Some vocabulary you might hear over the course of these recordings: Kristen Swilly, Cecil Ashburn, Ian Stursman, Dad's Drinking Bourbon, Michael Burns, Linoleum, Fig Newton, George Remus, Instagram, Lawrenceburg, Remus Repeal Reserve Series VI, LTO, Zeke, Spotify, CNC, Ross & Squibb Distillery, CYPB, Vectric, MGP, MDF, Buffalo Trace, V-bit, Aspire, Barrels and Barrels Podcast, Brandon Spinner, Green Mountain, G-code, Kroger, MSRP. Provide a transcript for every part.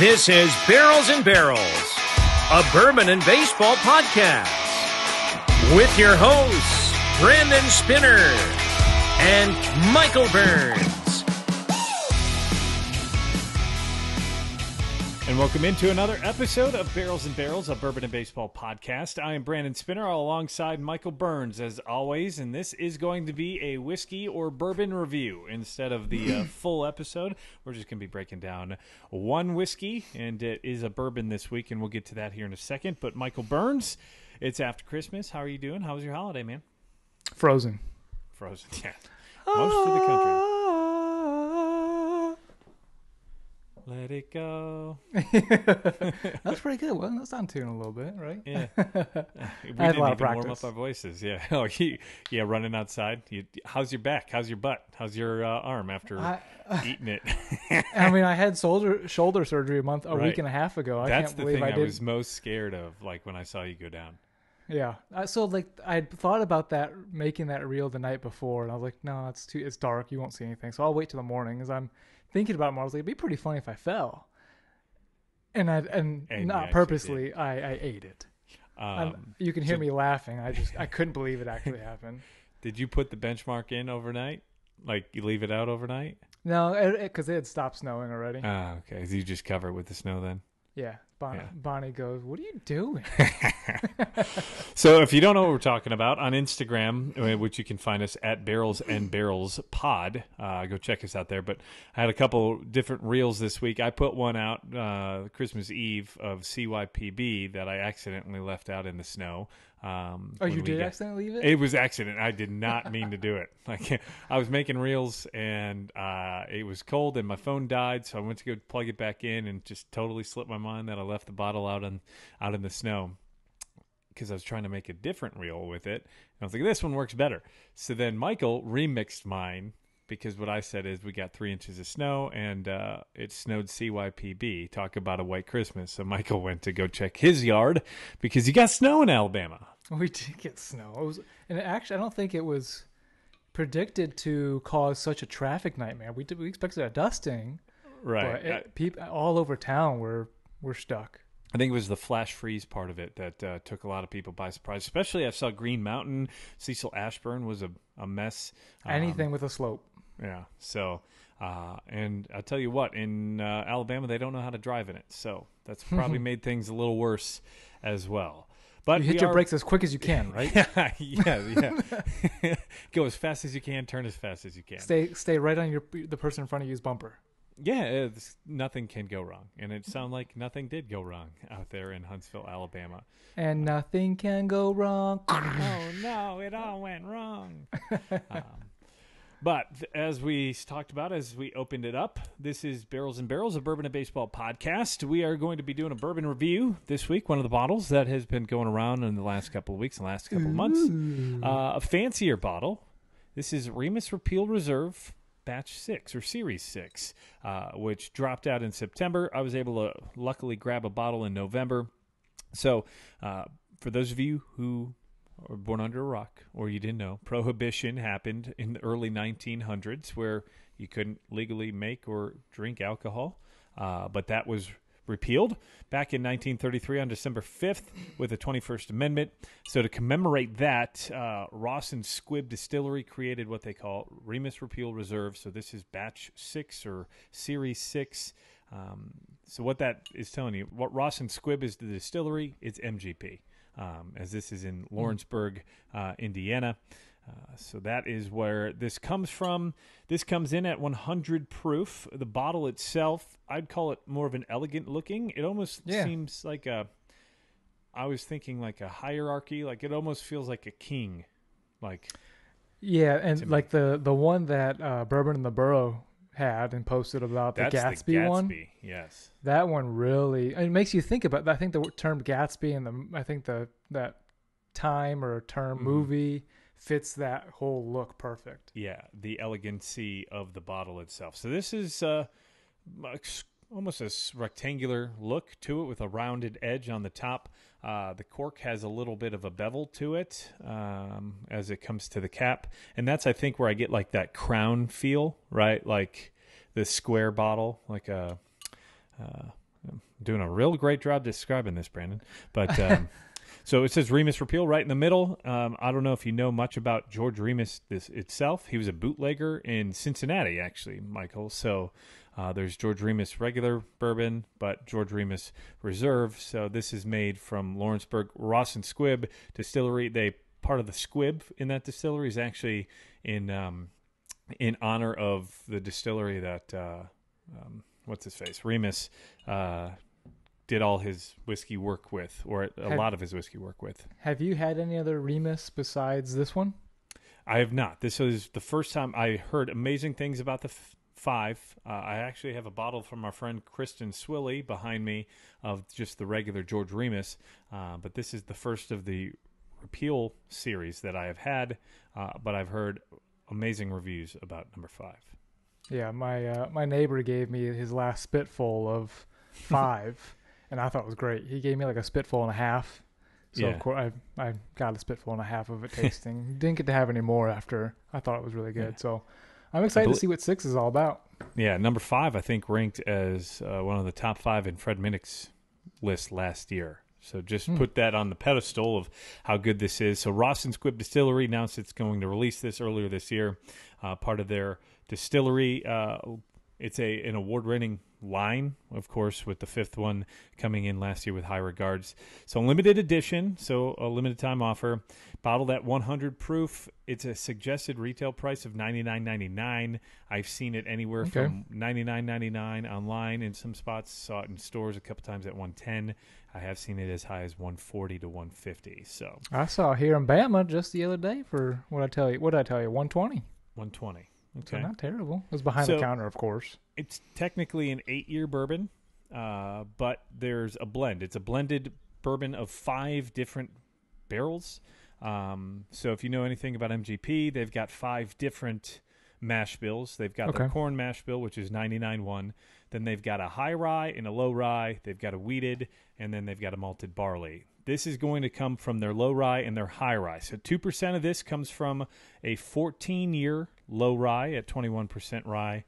This is Barrels and Barrels, a bourbon and baseball podcast with your hosts, Brandon Spinner and Michael Burns. And welcome into another episode of Barrels and Barrels, a bourbon and baseball podcast. I am Brandon Spinner, all alongside Michael Burns, as always, and this is going to be a whiskey or bourbon review instead of the full episode. We're just going to be breaking down one whiskey, and it is a bourbon this week, and we'll get to that here in a second. But Michael Burns, it's after Christmas. How are you doing? How was your holiday, man? Frozen, yeah. Most of the country. Let it go. That's pretty good. Well, that's on tune a little bit, right? Yeah. We didn't even warm up our voices. Yeah. Oh, yeah. Running outside. How's your back? How's your butt? How's your arm after eating it? I mean, I had shoulder surgery a week and a half ago. I was most scared of, like, when I saw you go down. Yeah. So, like, I thought about that, making that reel the night before, and I was like, no, it's dark. You won't see anything. So I'll wait till the morning, because I'm thinking about it more. I was like, it'd be pretty funny if I fell, and not purposely. I ate it. You can hear me laughing. I couldn't believe it actually happened. Did you put the benchmark in overnight? Like, you leave it out overnight? No, because it had stopped snowing already. Oh, okay. So you just cover it with the snow then? Yeah. Bonnie goes, what are you doing? So if you don't know what we're talking about, on Instagram, which you can find us at Barrels and Barrels Pod, go check us out there. But I had a couple different reels this week. I put one out Christmas Eve of CYPB that I accidentally left out in the snow. Oh, you did accidentally leave it? It was accident. I did not mean to do it. Like, I was making reels, and it was cold, and my phone died, so I went to go plug it back in, and just totally slipped my mind that I left the bottle out in the snow, because I was trying to make a different reel with it, and I was like, this one works better. So then Michael remixed mine, because what I said is we got 3 inches of snow, and it snowed CYPB. Talk about a white Christmas. So Michael went to go check his yard, because you got snow in Alabama. We did get snow. Actually, I don't think it was predicted to cause such a traffic nightmare. We expected a dusting. Right. But people all over town were stuck. I think it was the flash freeze part of it that took a lot of people by surprise. Especially, I saw Green Mountain. Cecil Ashburn was a mess. Anything with a slope. Yeah. So, and I'll tell you what, in Alabama, they don't know how to drive in it. So that's probably made things a little worse as well. But you hit your brakes as quick as you can, right? Yeah. Go as fast as you can. Turn as fast as you can. Stay right on the person in front of you's bumper. Yeah, nothing can go wrong. And it sounded like nothing did go wrong out there in Huntsville, Alabama. And nothing can go wrong. Oh, no, it all went wrong. But as we talked about, as we opened it up, this is Barrels and Barrels, a bourbon and baseball podcast. We are going to be doing a bourbon review this week, one of the bottles that has been going around in the last couple of weeks and last couple of months. A fancier bottle. This is Remus Repeal Reserve Batch 6 or Series 6, which dropped out in September. I was able to luckily grab a bottle in November. So for those of you who or born under a rock, or you didn't know, Prohibition happened in the early 1900s, where you couldn't legally make or drink alcohol, but that was repealed back in 1933 on December 5th with the 21st Amendment. So to commemorate that, Ross and Squibb Distillery created what they call Remus Repeal Reserve. So this is Batch 6 or Series 6. So what that is telling you, what Ross and Squibb is the distillery, it's MGP. As this is in Lawrenceburg, Indiana. So that is where this comes from. This comes in at 100 proof. The bottle itself, I'd call it more of an elegant looking. It almost seems like I was thinking like a hierarchy. Like, it almost feels like a king. Like, yeah, and like the one that Bourbon in the Burrow had and posted about, the Gatsby one. Yes, that one really, it makes you think about. I think the term Gatsby and that time or term movie fits that whole look perfect. Yeah, the elegancy of the bottle itself. So this is almost a rectangular look to it with a rounded edge on the top. The cork has a little bit of a bevel to it as it comes to the cap. And that's, I think, where I get like that crown feel, right? Like the square bottle, like a I'm doing a real great job describing this, Brandon. But so it says Remus Repeal right in the middle. I don't know if you know much about George Remus itself. He was a bootlegger in Cincinnati, actually, Michael. So there's George Remus regular bourbon, but George Remus Reserve. So this is made from Lawrenceburg, Ross and Squibb Distillery. They part of the Squibb in that distillery is actually in honor of the distillery that what's his face, Remus did all his whiskey work with, or a lot of his whiskey work with. Have you had any other Remus besides this one? I have not. This is the first time. I heard amazing things about the five. I actually have a bottle from our friend Kristen Swilly behind me of just the regular George Remus, but this is the first of the Repeal series that I have had, but I've heard amazing reviews about number five. Yeah, my neighbor gave me his last spitful of five, and I thought it was great. He gave me like a spitful and a half, so yeah. Of course I got a spitful and a half of it tasting. Didn't get to have any more after. I thought it was really good, yeah. So I'm excited to see what six is all about. Yeah, number five I think ranked as one of the top five in Fred Minnick's list last year. So just put that on the pedestal of how good this is. So Ross & Squibb Distillery announced it's going to release this earlier this year. Part of their distillery, it's an award-winning line, of course, with the fifth one coming in last year with high regards. So limited edition, so a limited time offer. Bottled at 100 proof. It's a suggested retail price of $99.99. I've seen it anywhere from $99.99 online in some spots. Saw it in stores a couple times at $110. I have seen it as high as $140 to $150. So I saw here in Bama just the other day for what I tell you, $120. Okay, so not terrible. It was behind the counter, of course. It's technically an 8-year bourbon, but there's a blend. It's a blended bourbon of 5 different barrels. So if you know anything about MGP, they've got 5 different mash bills. They've got the corn mash bill, which is 99.1. Then they've got a high rye and a low rye. They've got a wheated, and then they've got a malted barley. This is going to come from their low rye and their high rye. So 2% of this comes from a 14-year low rye at 21% rye.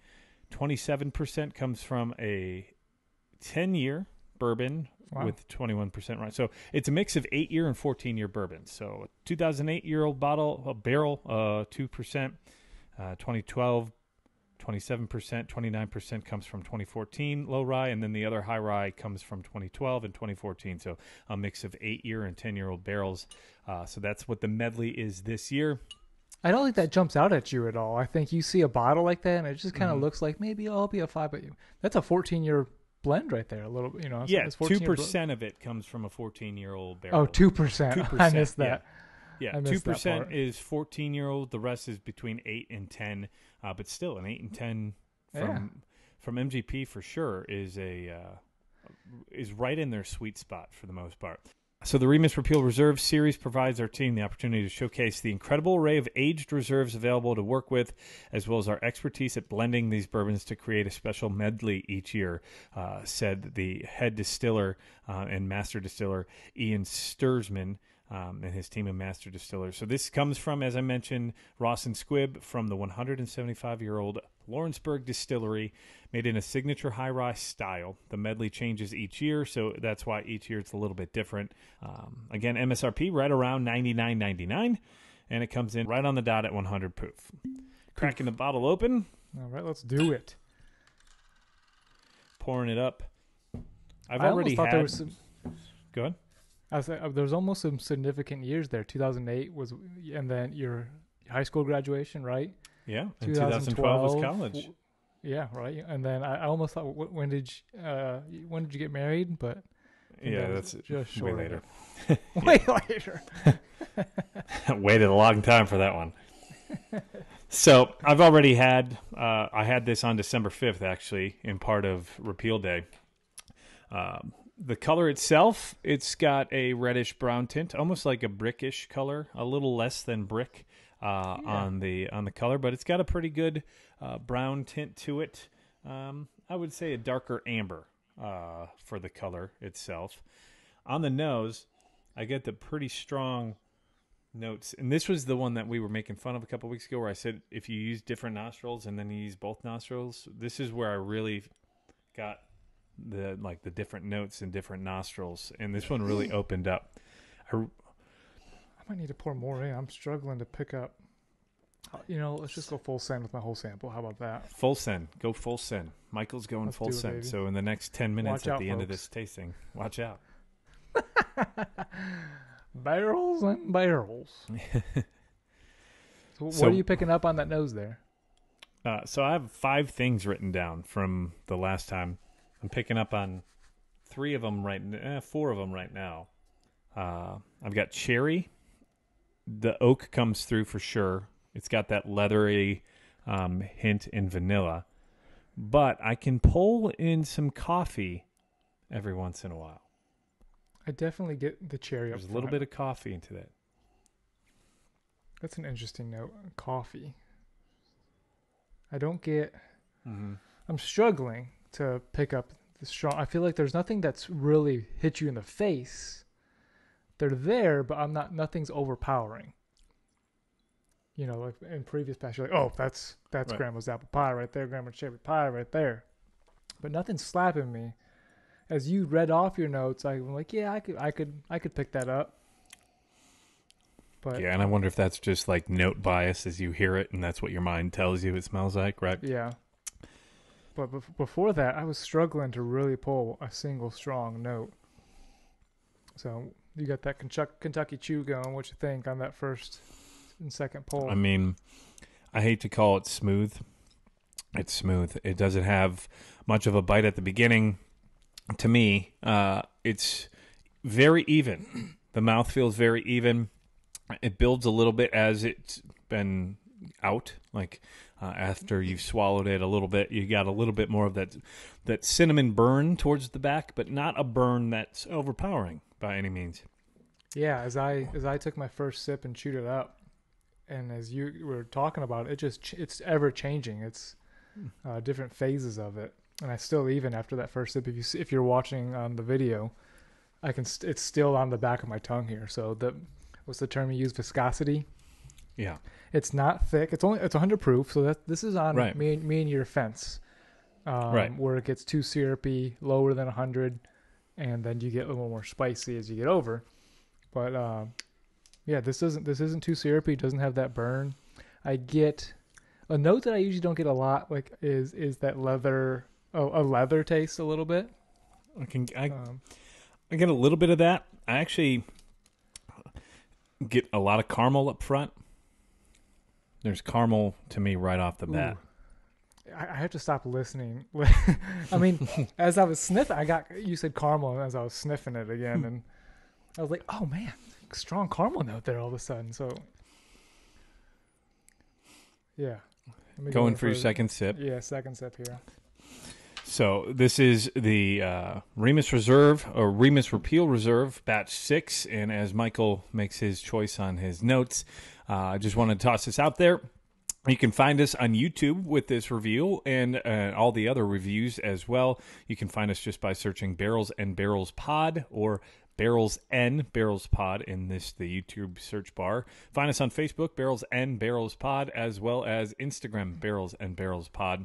27% comes from a 10-year bourbon with 21% rye. So it's a mix of 8-year and 14-year bourbon. So a 2008-year-old bottle, a barrel, 2%. 2012, 27%, 29% comes from 2014 low rye, and then the other high rye comes from 2012 and 2014. So a mix of 8-year and 10-year-old barrels. So that's what the medley is this year. I don't think that jumps out at you at all. I think you see a bottle like that, and it just kind of looks like maybe I'll be a 5. But that's a 14-year blend right there. A little, you know. Yeah, 2% of it comes from a 14-year-old barrel. Oh, 2%. 2%. I missed that. Yeah, 2% is 14-year-old. The rest is between 8 and 10, but still an 8 and 10 from MGP for sure is right in their sweet spot for the most part. So the Remus Repeal Reserve Series provides our team the opportunity to showcase the incredible array of aged reserves available to work with, as well as our expertise at blending these bourbons to create a special medley each year, said the head distiller and master distiller Ian Stursman. And his team of master distillers. So this comes from, as I mentioned, Ross & Squibb from the 175-year-old Lawrenceburg distillery, made in a signature high rye style. The medley changes each year, so that's why each year it's a little bit different. Again, MSRP right around $99.99, and it comes in right on the dot at 100 proof. Cracking the bottle open. All right, let's do it. Pouring it up. I already thought there was some... Go ahead. There's almost some significant years there. 2008 was, and then your high school graduation, right? Yeah, and 2012 was college. Yeah, right. And then I almost thought, when did you get married? But yeah, that's just way later. Way later. Waited a long time for that one. So I've already had, I had this on December 5th, actually, in part of Repeal Day. The color itself, it's got a reddish-brown tint, almost like a brickish color, a little less than brick on the color, but it's got a pretty good brown tint to it. I would say a darker amber for the color itself. On the nose, I get the pretty strong notes, and this was the one that we were making fun of a couple weeks ago where I said if you use different nostrils and then you use both nostrils, this is where I really got the different notes in different nostrils, and this one really opened up. I might need to pour more in. I'm struggling to pick up. You know, let's just go full send with my whole sample. How about that? Full send. Go full send. Michael's going let's full send. Baby. So in the next 10 minutes at the end of this tasting, watch out. Barrels and barrels. So, what are you picking up on that nose there? So I have 5 things written down from the last time. I'm picking up on 3 of them right now, 4 of them right now. I've got cherry. The oak comes through for sure. It's got that leathery hint in vanilla. But I can pull in some coffee every once in a while. I definitely get the cherry up front. There's a little bit of coffee into that. That's an interesting note. Coffee. I don't get... Mm-hmm. I'm struggling to pick up the strong... I feel like there's nothing that's really hit you in the face. They're there, but I'm not. Nothing's overpowering. You know, like in previous past, you're like, oh, that's right. Grandma's apple pie right there, Grandma's cherry pie right there. But nothing's slapping me. As you read off your notes, I'm like, yeah, I could pick that up. But yeah, and I wonder if that's just like note bias as you hear it, and that's what your mind tells you it smells like, right? Yeah. But before that, I was struggling to really pull a single strong note. So you got that Kentucky Chew going. What you think on that first and second pull? I mean, I hate to call it smooth. It's smooth. It doesn't have much of a bite at the beginning. To me, it's very even. The mouth feels very even. It builds a little bit as it's been out. Like after you've swallowed it a little bit, you got a little bit more of that cinnamon burn towards the back, but not a burn that's overpowering by any means. Yeah, as I took my first sip and chewed it up, and as you were talking about it, it's ever changing. It's different phases of it. And I still, even after that first sip, if you're watching on the video, it's still on the back of my tongue here. So what's the term you use? Viscosity. Yeah. It's not thick. It's 100 proof. So this is on right. me and your fence, right. Where it gets too syrupy, lower than 100, and then you get a little more spicy as you get over. But yeah, this isn't too syrupy. It doesn't have that burn. I get a note that I usually don't get a lot. Like is that leather. Oh, a leather taste a little bit. I get a little bit of that. I actually get a lot of caramel up front. There's caramel to me right off the bat. I have to stop listening. I mean, as I was sniffing, you said caramel as I was sniffing it again, and I was like, oh man, strong caramel note there all of a sudden. So yeah, going for your second sip. Yeah, second sip here. So this is the Remus Reserve or Remus Repeal Reserve, Batch 6. And as Michael makes his choice on his notes, I just want to toss this out there. You can find us on YouTube with this review and all the other reviews as well. You can find us just by searching Barrels and Barrels Pod or Barrels and Barrels Pod in the YouTube search bar. Find us on Facebook, Barrels and Barrels Pod, as well as Instagram, Barrels and Barrels Pod.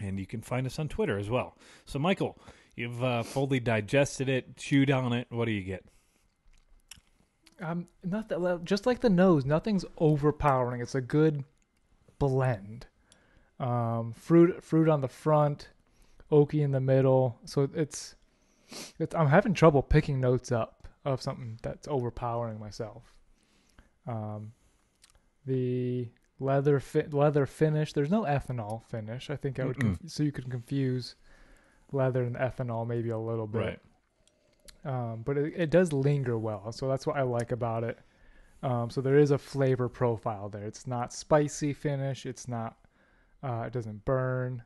And you can find us on Twitter as well. So, Michael, you've fully digested it, chewed on it. What do you get? Not that, just like the nose, nothing's overpowering. It's a good blend. Fruit on the front, oaky in the middle. So it's I'm having trouble picking notes up of something that's overpowering myself. The leather finish. There's no ethanol finish. I think I would so you could confuse leather and ethanol maybe a little bit. Right. But it does linger well, so that's what I like about it. So there is a flavor profile there. It's not spicy finish. It's not. It doesn't burn.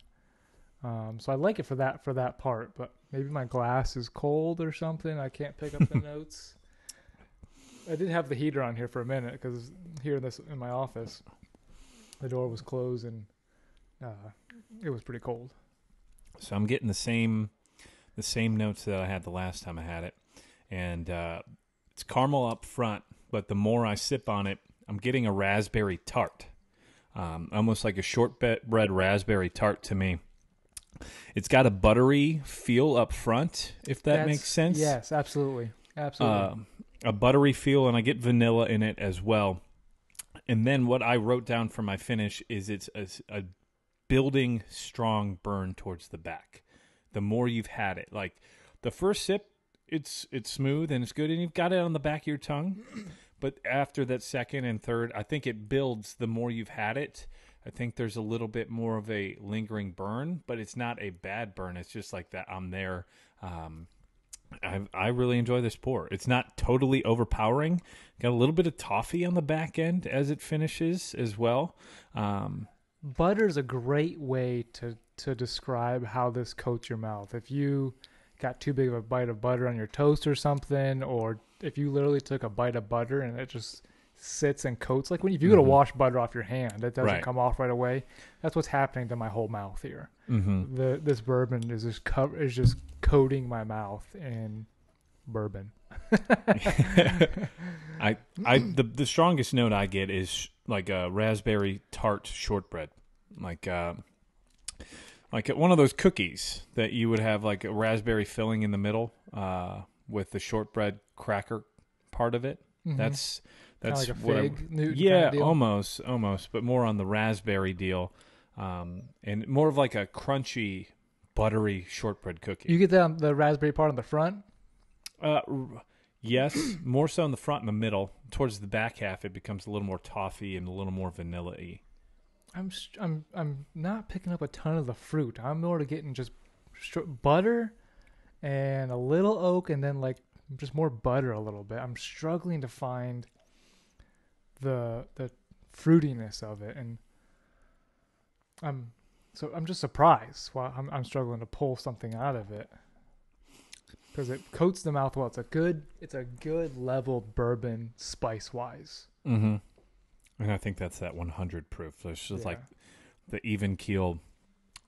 So I like it for that part. But maybe my glass is cold or something. I can't pick up the notes. I did have the heater on here for a minute because here in my office. The door was closed, and it was pretty cold. So I'm getting the same notes that I had the last time I had it. And it's caramel up front, but the more I sip on it, I'm getting a raspberry tart. Almost like a shortbread raspberry tart to me. It's got a buttery feel up front, if that makes sense. Yes, absolutely. Absolutely. A buttery feel, and I get vanilla in it as well. And then what I wrote down for my finish is it's a building strong burn towards the back. The more you've had it, like the first sip, it's smooth and it's good, and you've got it on the back of your tongue. But after that second and third, I think it builds the more you've had it. I think there's a little bit more of a lingering burn, but it's not a bad burn. It's just like that I'm there. I really enjoy this pour. It's not totally overpowering. Got a little bit of toffee on the back end as it finishes as well. Butter's a great way to describe how this coats your mouth. If you got too big of a bite of butter on your toast or something, or if you literally took a bite of butter and it just sits and coats, like when if you go to wash butter off your hand, it doesn't come off right away. That's what's happening to my whole mouth here. Mm-hmm. This bourbon is just coating my mouth in bourbon. The strongest note I get is like a raspberry tart shortbread, like one of those cookies that you would have like a raspberry filling in the middle with the shortbread cracker part of it. Mm-hmm. That's kind of like a fig Newton kind of deal. almost, but more on the raspberry deal, and more of like a crunchy, buttery shortbread cookie. You get that on the raspberry part on the front? Yes, more so on the front and the middle. Towards the back half, it becomes a little more toffee and a little more vanilla-y. I'm not picking up a ton of the fruit. I'm more getting just butter and a little oak, and then like just more butter a little bit. I'm struggling to find the fruitiness of it, and I'm just surprised why I'm struggling to pull something out of it, because it coats the mouth well. It's a good level bourbon spice wise. Mm-hmm. And I think that's that 100 proof. So it's just like the even keel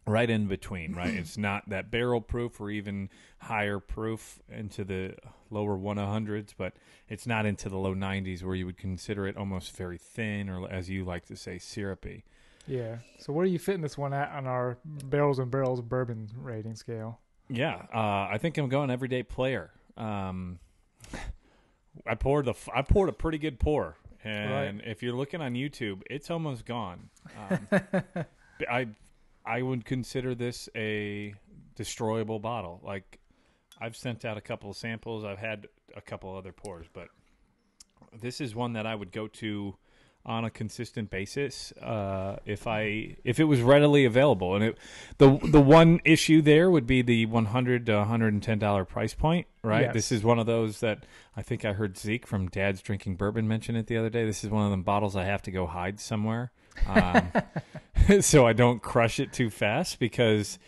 right in between, right? It's not that barrel proof or even higher proof into the lower 100s, but it's not into the low 90s where you would consider it almost very thin, or as you like to say, syrupy. Yeah. So where are you fitting this one at on our Barrels and Barrels bourbon rating scale? Yeah. I think I'm going everyday player. I poured a pretty good pour. And if you're looking on YouTube, it's almost gone. I would consider this a destroyable bottle. Like, I've sent out a couple of samples. I've had a couple other pours, but this is one that I would go to on a consistent basis if it was readily available. And the one issue there would be the $100 to $110 price point, right? Yes. This is one of those that I think I heard Zeke from Dad's Drinking Bourbon mention it the other day. This is one of them bottles I have to go hide somewhere. So I don't crush it too fast, because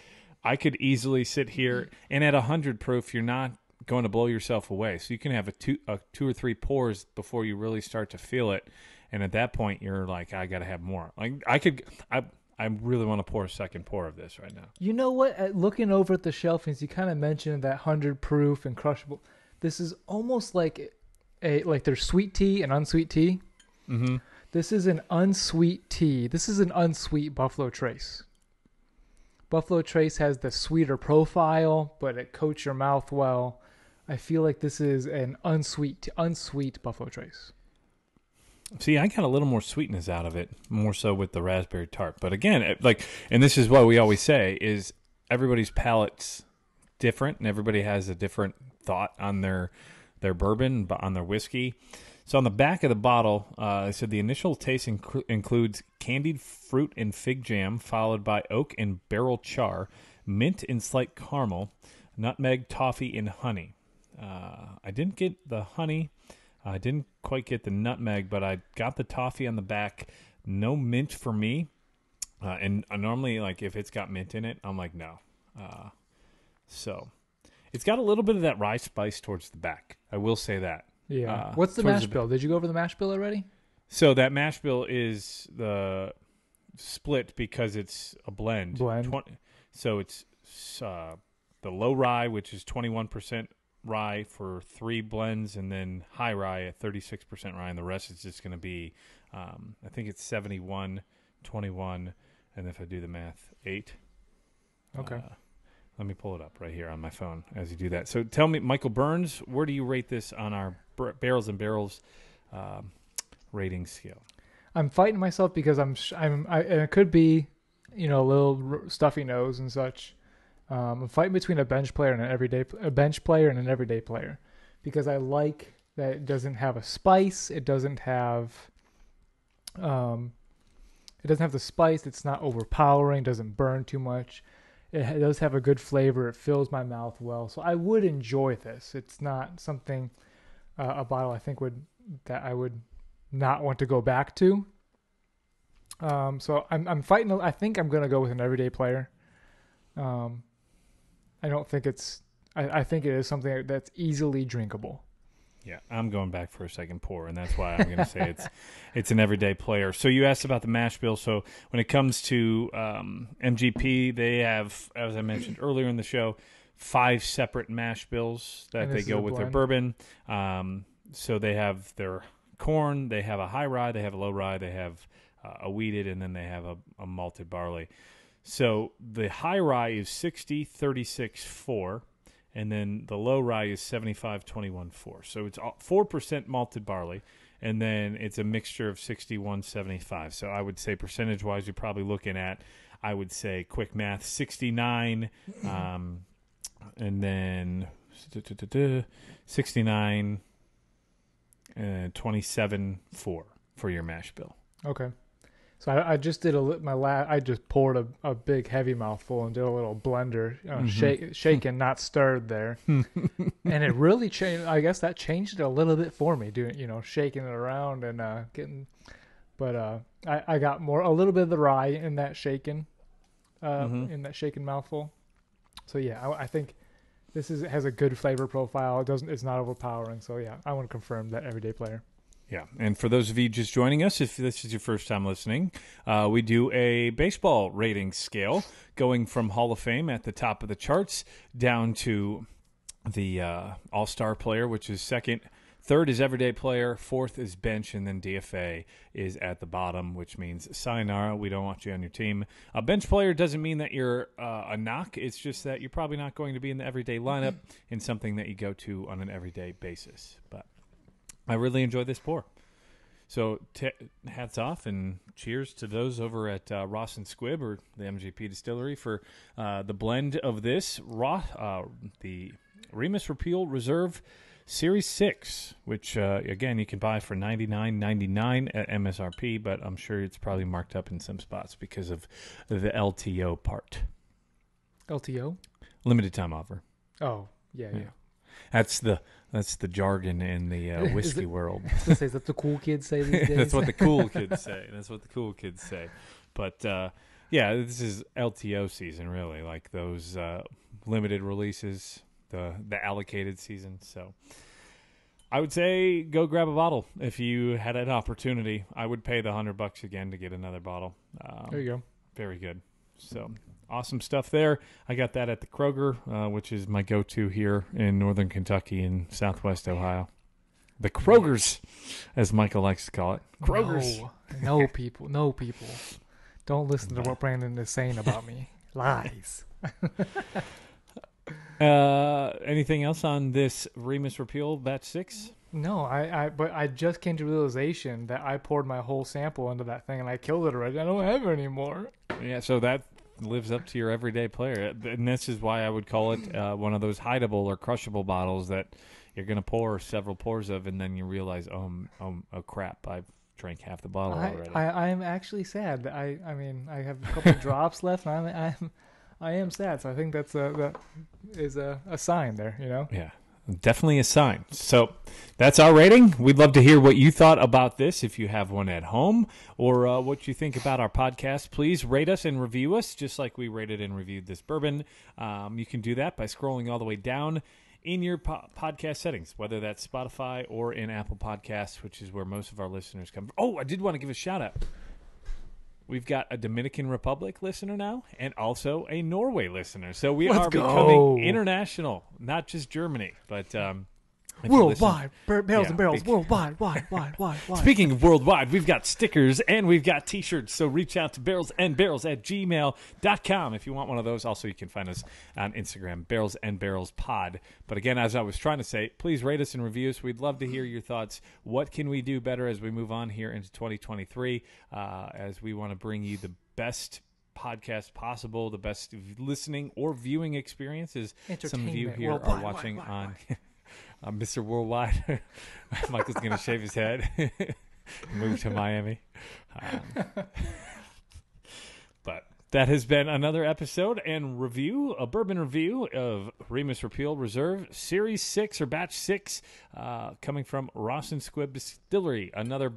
I could easily sit here, and at 100 proof, you're not going to blow yourself away. So you can have two or three pours before you really start to feel it. And at that point, you're like, I got to have more. Like I really want to pour a second pour of this right now. You know what? Looking over at the shelf, as you kind of mentioned that 100 proof and crushable, this is almost like there's sweet tea and unsweet tea. Mm-hmm. This is an unsweet tea. This is an unsweet Buffalo Trace. Buffalo Trace has the sweeter profile, but it coats your mouth well. I feel like this is an unsweet Buffalo Trace. See, I got a little more sweetness out of it, more so with the raspberry tart. But again, and this is what we always say, is everybody's palate's different, and everybody has a different thought on their bourbon, on their whiskey. So on the back of the bottle, it said the initial taste includes candied fruit and fig jam, followed by oak and barrel char, mint and slight caramel, nutmeg, toffee, and honey. I didn't get the honey. I didn't quite get the nutmeg, but I got the toffee on the back. No mint for me. And I normally, like, if it's got mint in it, I'm like, no. So it's got a little bit of that rye spice towards the back. I will say that. Yeah. What's the mash bill? Did you go over the mash bill already? So that mash bill is the split because it's a blend. So it's the low rye, which is 21% rye for 3 blends, and then high rye at 36% rye, and the rest is just going to be, I think it's 71, 21, and if I do the math, 8. Okay. Let me pull it up right here on my phone as you do that. So tell me, Michael Burns, where do you rate this on our Barrels and Barrels rating scale? I'm fighting myself because and it could be, you know, a little stuffy nose and such. I'm fighting between a bench player and an everyday player, because I like that it doesn't have a spice. It doesn't have the spice. It's not overpowering. Doesn't burn too much. It does have a good flavor. It fills my mouth well. So I would enjoy this. It's not something a bottle I think I would not want to go back to. So I'm fighting. I think I'm going to go with an everyday player. I don't think it's. I think it is something that's easily drinkable. Yeah, I'm going back for a second pour, and that's why I'm going to say it's an everyday player. So you asked about the mash bill. So when it comes to MGP, they have, as I mentioned earlier in the show, 5 separate mash bills that they go with their bourbon. So they have their corn, they have a high rye, they have a low rye, they have a wheated, and then they have a malted barley. So the high rye is 60-36-4. And then the low rye is 75-21-4. So it's 4% malted barley, and then it's a mixture of 61-75. So I would say percentage-wise, you're probably looking at, I would say, quick math, 69, and then 69, 27-4 for your mash bill. Okay. So I just did I just poured a big heavy mouthful and did a little blender, shaken, not stirred there, and it really changed. I guess that changed it a little bit for me, doing, you know, shaking it around and getting. But I got a little bit of the rye in that shaken, in that shaken mouthful. So yeah, I think this has a good flavor profile. It's not overpowering. So yeah, I want to confirm that everyday player. Yeah, and for those of you just joining us, if this is your first time listening, we do a baseball rating scale, going from Hall of Fame at the top of the charts down to the All-Star player, which is second. Third is everyday player, fourth is bench, and then DFA is at the bottom, which means sayonara, we don't want you on your team. A bench player doesn't mean that you're a knock. It's just that you're probably not going to be in the everyday lineup in something that you go to on an everyday basis, but I really enjoy this pour. So hats off and cheers to those over at Ross and Squibb, or the MGP Distillery, for the blend of this, the Remus Repeal Reserve Series VI, which, again, you can buy for $99.99 at MSRP, but I'm sure it's probably marked up in some spots because of the LTO part. LTO? Limited time offer. Oh, yeah. That's the jargon in the whiskey world. Is that the cool kids say these days? That's what the cool kids say. But, yeah, this is LTO season, really, like those limited releases, the allocated season. So I would say go grab a bottle if you had an opportunity. I would pay the $100 again to get another bottle. There you go. Very good. So awesome stuff there. I got that at the Kroger, which is my go-to here in northern Kentucky and southwest Ohio. The Kroger's, as Michael likes to call it. Kroger's. No, people. No, people. Don't listen to what Brandon is saying about me. Lies. Anything else on this Remus Repeal Batch 6? No, but I just came to realization that I poured my whole sample into that thing, and I killed it already. I don't have it anymore. Yeah, so that lives up to your everyday player, and this is why I would call it one of those hideable or crushable bottles that you're going to pour several pours of, and then you realize, oh crap, I've drank half the bottle already. I'm actually sad that I mean, I have a couple drops left, and I am sad. So I think that is a sign there, you know. Yeah, definitely a sign. So that's our rating. We'd love to hear what you thought about this, if you have one at home, or what you think about our podcast. Please rate us and review us, just like we rated and reviewed this bourbon. You can do that by scrolling all the way down in your podcast settings, whether that's Spotify or in Apple Podcasts, which is where most of our listeners come from. Oh, I did want to give a shout out. We've got a Dominican Republic listener now, and also a Norway listener. So we are becoming international, not just Germany. But Worldwide. Barrels and Barrels. Worldwide. Wide. Speaking of worldwide, we've got stickers and we've got T-shirts. So reach out to barrelsandbarrels@gmail.com if you want one of those. Also, you can find us on Instagram, Barrels and Barrels Pod. But again, as I was trying to say, please rate us and review us. We'd love to hear your thoughts. What can we do better as we move on here into 2023 as we want to bring you the best podcast possible, the best listening or viewing experiences. Some of you here are watching on Mr. Worldwide. Michael's going to shave his head, move to Miami. But that has been another episode and review, a bourbon review of Remus Repeal Reserve Series 6 or Batch 6 coming from Ross & Squibb Distillery, another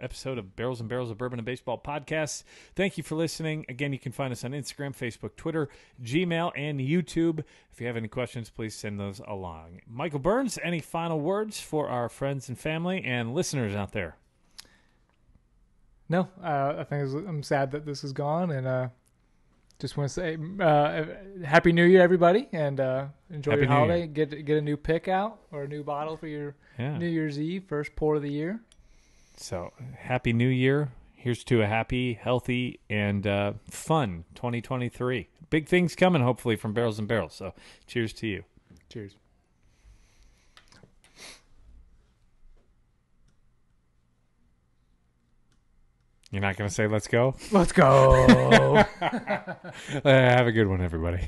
episode of Barrels and Barrels of Bourbon and Baseball Podcast. Thank you for listening. Again, you can find us on Instagram, Facebook, Twitter, Gmail, and YouTube. If you have any questions, please send those along. Michael Burns, any final words for our friends and family and listeners out there? No, I think I'm sad that this is gone, and just want to say Happy New Year, everybody, and enjoy your holiday. Get a new pick out or a new bottle for your New Year's Eve, first pour of the year. So happy new year. Here's to a happy, healthy, and fun 2023. Big things coming, hopefully, from Barrels and Barrels. So cheers to you. Cheers. You're not going to say let's go? Let's go. Have a good one, everybody.